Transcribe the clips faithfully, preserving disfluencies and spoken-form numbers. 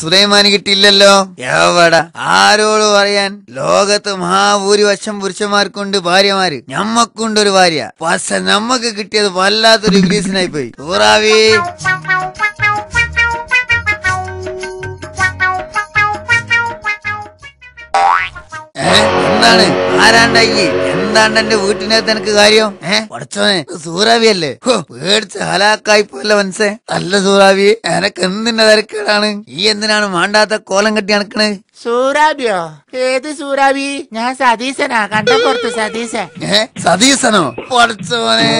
സുലൈമാന് കിട്ടിയില്ലല്ലോ. എവിടെ ആരോട് പറയാൻ? ലോകത്ത് മഹാഭൂരിപക്ഷം പുരുഷന്മാർക്കുണ്ട് ഭാര്യമാര്, ഞമ്മക്കുണ്ട് ഒരു ഭാര്യ. പക്ഷെ നമ്മക്ക് കിട്ടിയത് വല്ലാത്തൊരു വിഗ്രീസിനായി പോയി. സൂറാവി എന്താണ് ആരാണ്ടായി? എന്താണ്ട് എന്റെ വീട്ടിനകത്ത് എനിക്ക് കാര്യം? ഏ പഠിച്ചോനെ, സൂറാവി അല്ലേ? പേടിച്ച് ഹലാക്കായിപ്പോല്ല മനസ്സേ. അല്ല സൂറാവി, എനക്ക് എന്തിന്റെ തിരക്കേടാണ്? ഈ എന്തിനാണ് മാണ്ടാത്ത കോലം കെട്ടി നടക്കണേ? സൂറാബിയോ? ഏത് സൂറാബി? ഞാൻ സതീശനാ, കണ്ടപ്പുറത്ത് സതീശൻ. ഏ സതീശനോ? പഠിച്ചോനെ,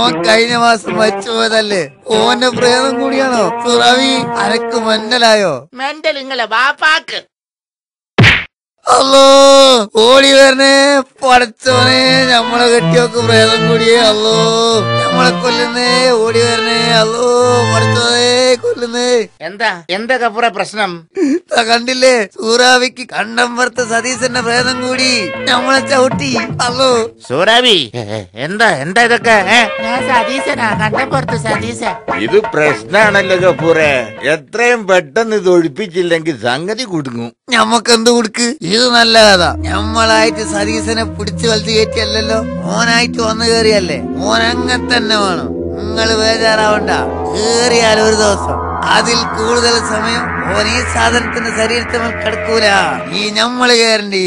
ഓൻ കഴിഞ്ഞ മാസം മരിച്ചുപോയതല്ലേ? ഓന്റെ പ്രേതം കൂടിയാണോ സൂറാവി? അനക്ക് മെന്റലായോ? മെന്റൽ ഇങ്ങളെ ബാപ്പാക്ക്. അല്ലോ ഓടി വരണേ പടച്ചോനെ, നമ്മളെ കെട്ടിയൊക്കെ പ്രേതം കൂടിയേ. അല്ലോ നമ്മളെ കൊല്ലുന്നേ, ഓടി വരണേ. അല്ലോ പടച്ചോനെ, കൊല്ലുന്നേ. എന്താ എന്താ കപ്പുറ പ്രശ്നം? കണ്ടില്ലേ സൂറാവിക്ക് കണ്ടംപുറത്ത് സതീശന്റെ പ്രേതം കൂടി നമ്മളെ ചവിട്ടി. അല്ലോ സൂറാവി, എന്താ എന്താ ഇതൊക്കെ? ഞാൻ സതീശനാ, കണ്ടംപുറത്ത് സതീശൻ. ഇത് പ്രശ്നാണല്ലോ കപ്പൂറെ. എത്രയും പെട്ടെന്ന് ഇത് ഒഴിപ്പിച്ചില്ലെങ്കിൽ സംഗതി കുടുങ്ങും. ഞമ്മക്കെന്ത് കൊടുക്ക്? ഇത് നല്ല കഥ. ഞമ്മളായിട്ട് സതീശനെ പിടിച്ചു വലിച്ചു കയറ്റിയല്ലോ, ഓനായിട്ട് വന്നു കയറിയല്ലേ. ഓനങ്ങനെ തന്നെ വേണം, നിങ്ങള് ബേജാറാവണ്ട. കേറിയാൽ ഒരു ദിവസം, അതിൽ കൂടുതൽ സമയം ഓൻ ഈ സാധനത്തിന്റെ ശരീരത്തിൽ കിടക്കൂല. ഈ ഞമ്മള് കയറണ്ടി.